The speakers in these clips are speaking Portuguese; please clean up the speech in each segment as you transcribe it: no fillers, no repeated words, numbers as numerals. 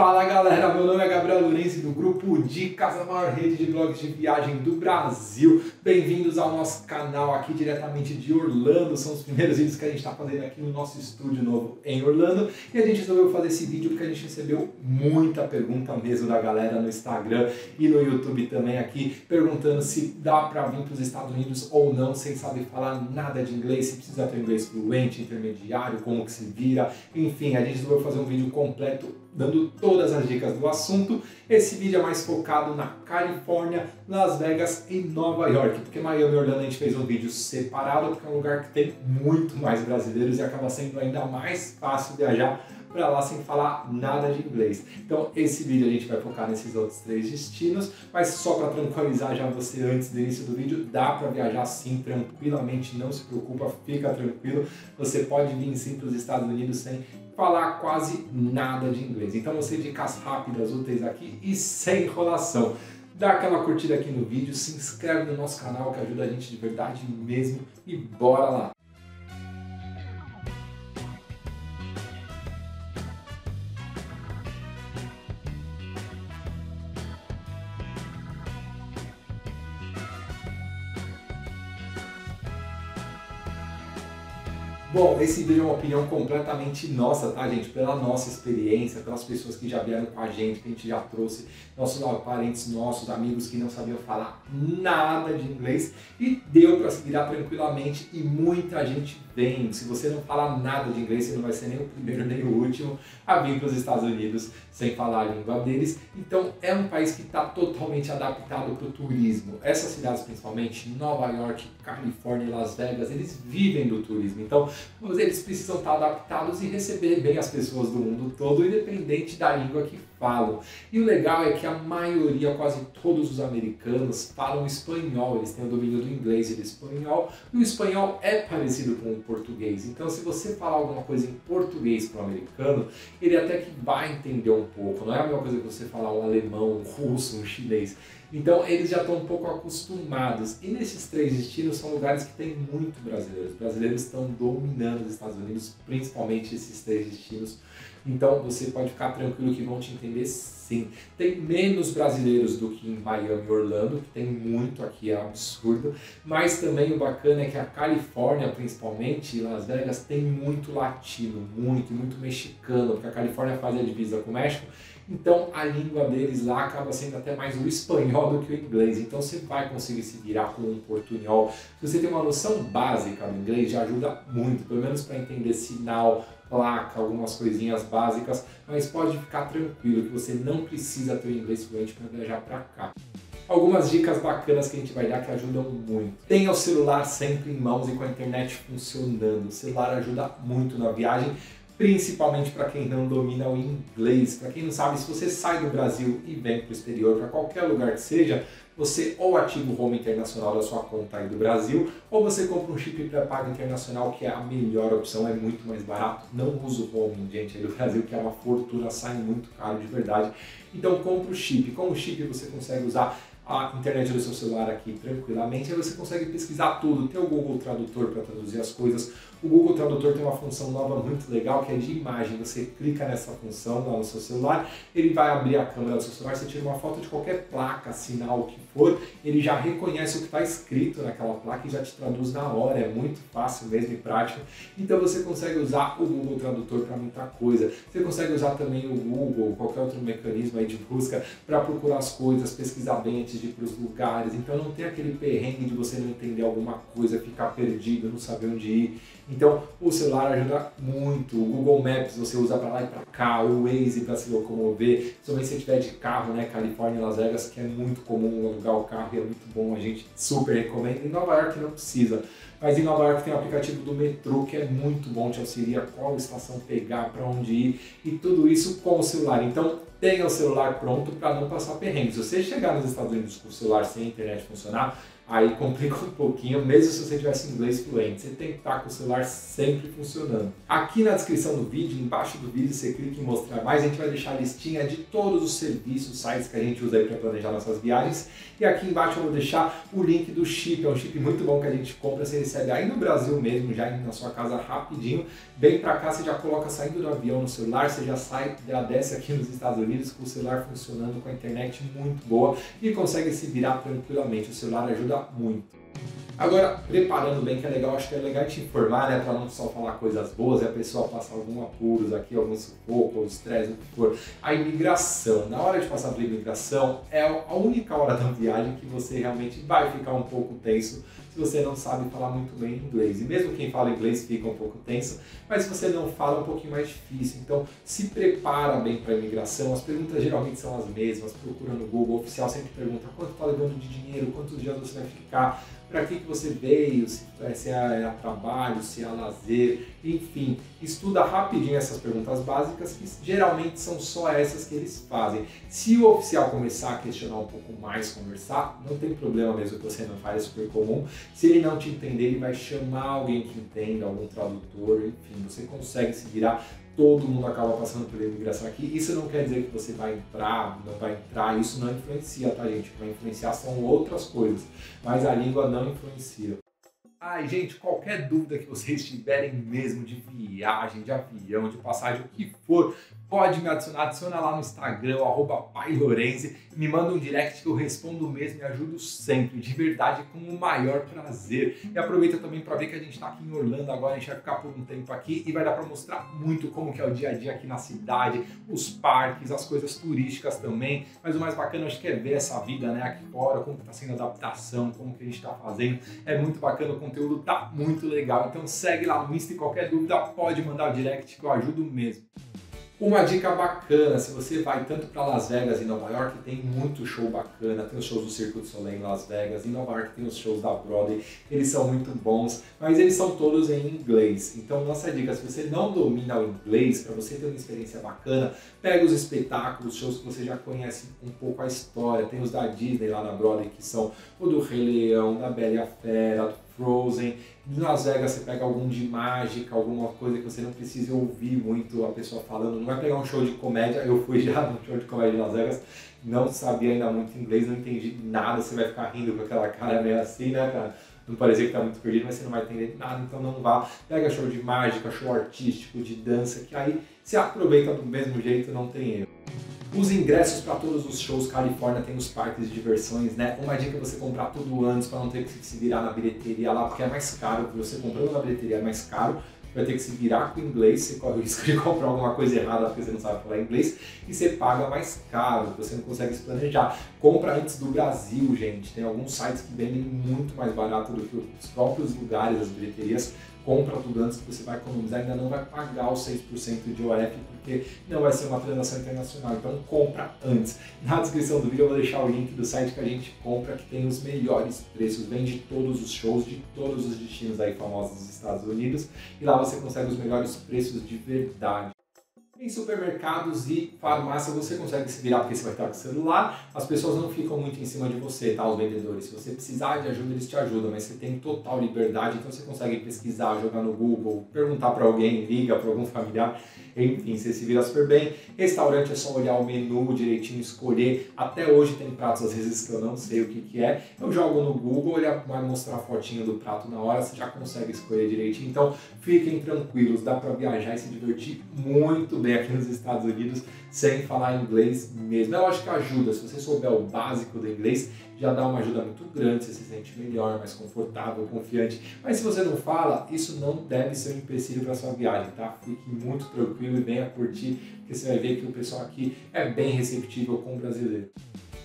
Fala galera, meu nome é Gabriel Lorenzi do Grupo Dicas, a maior rede de blogs de viagem do Brasil. Bem-vindos ao nosso canal aqui diretamente de Orlando. São os primeiros vídeos que a gente está fazendo aqui no nosso estúdio novo em Orlando. E a gente resolveu fazer esse vídeo porque a gente recebeu muita pergunta mesmo da galera no Instagram e no YouTube também aqui, perguntando se dá para vir para os Estados Unidos ou não, sem saber falar nada de inglês, se precisa ter inglês fluente, intermediário, como que se vira. Enfim, a gente resolveu fazer um vídeo completo dando todas as dicas do assunto. Esse vídeo é mais focado na Califórnia, Las Vegas e Nova York, porque Miami e Orlando a gente fez um vídeo separado, porque é um lugar que tem muito mais brasileiros e acaba sendo ainda mais fácil viajar para lá sem falar nada de inglês. Então esse vídeo a gente vai focar nesses outros três destinos, mas só para tranquilizar já você antes do início do vídeo, dá para viajar sim, tranquilamente, não se preocupa, fica tranquilo, você pode vir sim para os Estados Unidos sem falar quase nada de inglês. Então vão ser dicas rápidas, úteis aqui e sem enrolação. Dá aquela curtida aqui no vídeo, se inscreve no nosso canal que ajuda a gente de verdade mesmo e bora lá! Bom, esse vídeo é uma opinião completamente nossa, tá gente? Pela nossa experiência, pelas pessoas que já vieram com a gente, que a gente já trouxe, nossos parentes nossos, amigos que não sabiam falar nada de inglês e deu para se virar tranquilamente e muita gente vem. Se você não falar nada de inglês, você não vai ser nem o primeiro nem o último a vir para os Estados Unidos sem falar a língua deles. Então é um país que está totalmente adaptado para o turismo. Essas cidades principalmente, Nova York, Califórnia e Las Vegas, eles vivem do turismo. Então eles precisam estar adaptados e receber bem as pessoas do mundo todo, independente da língua que falam. E o legal é que a maioria, quase todos os americanos, falam espanhol. Eles têm o domínio do inglês e do espanhol. E o espanhol é parecido com o português. Então, se você falar alguma coisa em português para o americano, ele até que vai entender um pouco. Não é a mesma coisa que você falar um alemão, um russo, um chinês. Então eles já estão um pouco acostumados. E nesses três destinos são lugares que tem muito brasileiros. Os brasileiros estão dominando os Estados Unidos, principalmente esses três destinos. Então você pode ficar tranquilo que vão te entender sim. Tem menos brasileiros do que em Miami e Orlando, que tem muito aqui, é absurdo. Mas também o bacana é que a Califórnia, principalmente, e Las Vegas, tem muito latino, muito mexicano, porque a Califórnia faz a divisa com o México. Então a língua deles lá acaba sendo até mais o espanhol do que o inglês. Então você vai conseguir se virar com um portunhol. Se você tem uma noção básica do inglês, já ajuda muito, pelo menos para entender sinal, placa, algumas coisinhas básicas. Mas pode ficar tranquilo que você não precisa ter o inglês fluente para viajar para cá. Algumas dicas bacanas que a gente vai dar que ajudam muito. Tenha o celular sempre em mãos e com a internet funcionando. O celular ajuda muito na viagem, principalmente para quem não domina o inglês. Para quem não sabe, se você sai do Brasil e vem para o exterior, para qualquer lugar que seja, você ou ativa o Home Internacional da sua conta aí do Brasil, ou você compra um chip pré-pago internacional, que é a melhor opção, é muito mais barato. Não usa o Home, gente, aí do Brasil, que é uma fortuna, sai muito caro de verdade. Então compra o chip. Com o chip você consegue usar a internet do seu celular aqui tranquilamente, aí você consegue pesquisar tudo. Tem o Google Tradutor para traduzir as coisas. O Google Tradutor tem uma função nova muito legal, que é de imagem. Você clica nessa função lá no seu celular, ele vai abrir a câmera do seu celular, você tira uma foto de qualquer placa, sinal, o que for, ele já reconhece o que está escrito naquela placa e já te traduz na hora. É muito fácil mesmo e prático. Então você consegue usar o Google Tradutor para muita coisa. Você consegue usar também o Google, qualquer outro mecanismo aí de busca, para procurar as coisas, pesquisar bem antes de ir para os lugares. Então não tem aquele perrengue de você não entender alguma coisa, ficar perdido, não saber onde ir. Então o celular ajuda muito. O Google Maps você usa para lá e para cá, o Waze para se locomover, somente se tiver de carro, né? Califórnia e Las Vegas, que é muito comum alugar o carro e é muito bom, a gente super recomenda. Em Nova York não precisa, mas em Nova York tem o aplicativo do metrô, que é muito bom, te auxilia qual estação pegar, para onde ir, e tudo isso com o celular. Então tenha o celular pronto para não passar perrengue. Se você chegar nos Estados Unidos com o celular sem a internet funcionar, aí complica um pouquinho, mesmo se você tivesse inglês fluente. Você tem que estar com o celular sempre funcionando. Aqui na descrição do vídeo, embaixo do vídeo, você clica em mostrar mais, a gente vai deixar a listinha de todos os serviços, sites que a gente usa aí para planejar nossas viagens. E aqui embaixo eu vou deixar o link do chip, é um chip muito bom que a gente compra, você recebe aí no Brasil mesmo, já na sua casa rapidinho. Bem pra cá, você já coloca saindo do avião no celular, você já sai, já desce aqui nos Estados Unidos com o celular funcionando, com a internet muito boa e consegue se virar tranquilamente, o celular ajuda muito. Agora, preparando bem, que é legal, acho que é legal te informar, né, para não só falar coisas boas, é a pessoa passar algum apuros aqui, algum sufoco, ou estresse, o que for. A imigração, na hora de passar pela imigração, é a única hora da viagem que você realmente vai ficar um pouco tenso se você não sabe falar muito bem inglês. E mesmo quem fala inglês fica um pouco tenso, mas se você não fala, é um pouquinho mais difícil. Então, se prepara bem para a imigração, as perguntas geralmente são as mesmas, procura no Google, o oficial sempre pergunta quanto está levando de dinheiro, quantos dias você vai ficar, para que você veio, se é a trabalho, se é a lazer, enfim. Estuda rapidinho essas perguntas básicas, que geralmente são só essas que eles fazem. Se o oficial começar a questionar um pouco mais, conversar, não tem problema mesmo que você não faz, é super comum. Se ele não te entender, ele vai chamar alguém que entenda, algum tradutor, enfim, você consegue se virar. Todo mundo acaba passando pela imigração aqui. Isso não quer dizer que você vai entrar, não vai entrar, isso não influencia, tá, gente? O que vai influenciar são outras coisas, mas a língua não influencia. Ai, gente, qualquer dúvida que vocês tiverem mesmo de viagem, de avião, de passagem, o que for, pode me adicionar, adiciona lá no Instagram, @pailorenzi, me manda um direct que eu respondo mesmo e ajudo sempre, de verdade, com o maior prazer. E aproveita também para ver que a gente está aqui em Orlando agora, a gente vai ficar por um tempo aqui e vai dar para mostrar muito como que é o dia a dia aqui na cidade, os parques, as coisas turísticas também, mas o mais bacana acho que é ver essa vida, né, aqui fora, como que está sendo a adaptação, como que a gente está fazendo, é muito bacana, o conteúdo tá muito legal, então segue lá no Insta e qualquer dúvida pode mandar o direct que eu ajudo mesmo. Uma dica bacana, se você vai tanto para Las Vegas e Nova York, tem muito show bacana, tem os shows do Cirque du Soleil em Las Vegas, em Nova York tem os shows da Broadway, eles são muito bons, mas eles são todos em inglês. Então, nossa dica, se você não domina o inglês, para você ter uma experiência bacana, pega os espetáculos, shows que você já conhece um pouco a história, tem os da Disney lá na Broadway, que são o do Rei Leão, da Bela e a Fera, do Frozen. Em Las Vegas você pega algum de mágica, alguma coisa que você não precisa ouvir muito a pessoa falando, não vai pegar um show de comédia, eu fui já num show de comédia em Las Vegas, não sabia ainda muito inglês, não entendi nada, você vai ficar rindo com aquela cara meio assim, né, cara? Não parecia que tá muito perdido, mas você não vai entender nada, então não vá. Pega show de mágica, show artístico, de dança, que aí você aproveita do mesmo jeito, não tem erro. Os ingressos para todos os shows, Califórnia tem os parques de diversões, né? Uma dica é você comprar tudo antes para não ter que se virar na bilheteria lá, porque é mais caro, você comprando na bilheteria é mais caro, vai ter que se virar com o inglês, você corre o risco de comprar alguma coisa errada porque você não sabe falar inglês e você paga mais caro, você não consegue se planejar. Compra antes do Brasil, gente, tem alguns sites que vendem muito mais barato do que os próprios lugares, as bilheterias. Compra tudo antes que você vai economizar, ainda não vai pagar os 6% de IOF porque não vai ser uma transação internacional, então compra antes. Na descrição do vídeo eu vou deixar o link do site que a gente compra, que tem os melhores preços, vende todos os shows de todos os destinos aí famosos dos Estados Unidos e lá você consegue os melhores preços de verdade. Em supermercados e farmácia você consegue se virar porque você vai estar com o celular, as pessoas não ficam muito em cima de você, tá? Os vendedores, se você precisar de ajuda eles te ajudam, mas você tem total liberdade, então você consegue pesquisar, jogar no Google, perguntar para alguém, liga para algum familiar, enfim, você se vira super bem. Restaurante é só olhar o menu direitinho, escolher, até hoje tem pratos às vezes que eu não sei o que é, eu jogo no Google, ele vai mostrar a fotinha do prato na hora, você já consegue escolher direitinho, então fiquem tranquilos, dá para viajar e se divertir muito bem aqui nos Estados Unidos sem falar inglês mesmo. É lógico que ajuda, se você souber o básico do inglês já dá uma ajuda muito grande, você se sente melhor, mais confortável, confiante, mas se você não fala, isso não deve ser um empecilho para sua viagem, tá? Fique muito tranquilo e venha curtir, porque você vai ver que o pessoal aqui é bem receptível com o brasileiro.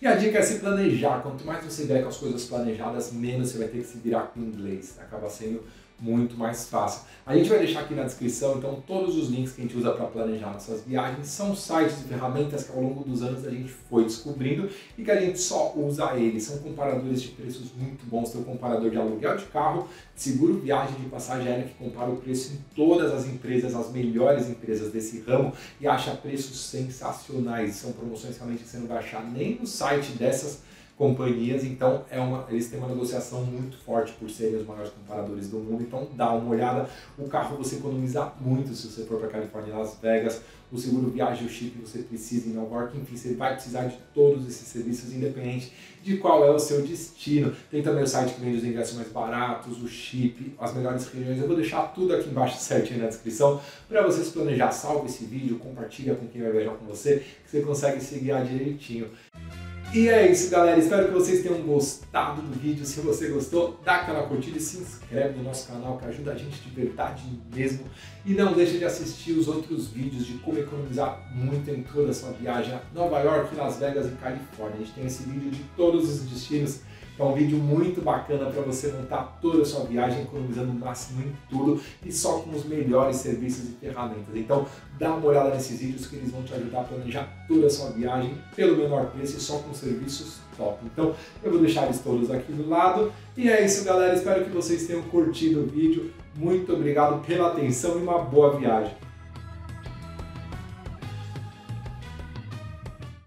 E a dica é se planejar, quanto mais você der com as coisas planejadas, menos você vai ter que se virar com o inglês, acaba sendo muito mais fácil. A gente vai deixar aqui na descrição, então, todos os links que a gente usa para planejar nossas viagens, são sites e ferramentas que ao longo dos anos a gente foi descobrindo e que a gente só usa eles. São comparadores de preços muito bons, tem um comparador de aluguel de carro, de seguro viagem, de passagem aérea, que compara o preço em todas as empresas, as melhores empresas desse ramo, e acha preços sensacionais. São promoções realmente que você não vai achar nem no site dessas companhias, então eles têm uma negociação muito forte por serem os maiores comparadores do mundo, então dá uma olhada. O carro você economiza muito se você for para Califórnia e Las Vegas, o seguro viagem, o chip você precisa em Nova York, enfim, você vai precisar de todos esses serviços, independente de qual é o seu destino. Tem também o site que vende os ingressos mais baratos, o chip, as melhores regiões. Eu vou deixar tudo aqui embaixo certinho na descrição para você se planejar. Salve esse vídeo, compartilha com quem vai viajar com você, que você consegue se guiar direitinho. E é isso, galera, espero que vocês tenham gostado do vídeo. Se você gostou, dá aquela curtida e se inscreve no nosso canal, que ajuda a gente de verdade mesmo. E não deixa de assistir os outros vídeos de como economizar muito em toda a sua viagem a Nova York, Las Vegas e Califórnia. A gente tem esse vídeo de todos os destinos, que é um vídeo muito bacana para você montar toda a sua viagem economizando o máximo em tudo e só com os melhores serviços e ferramentas. Então dá uma olhada nesses vídeos que eles vão te ajudar a planejar toda a sua viagem pelo menor preço e só com serviços top. Então eu vou deixar eles todos aqui do lado. E é isso, galera, espero que vocês tenham curtido o vídeo. Muito obrigado pela atenção e uma boa viagem.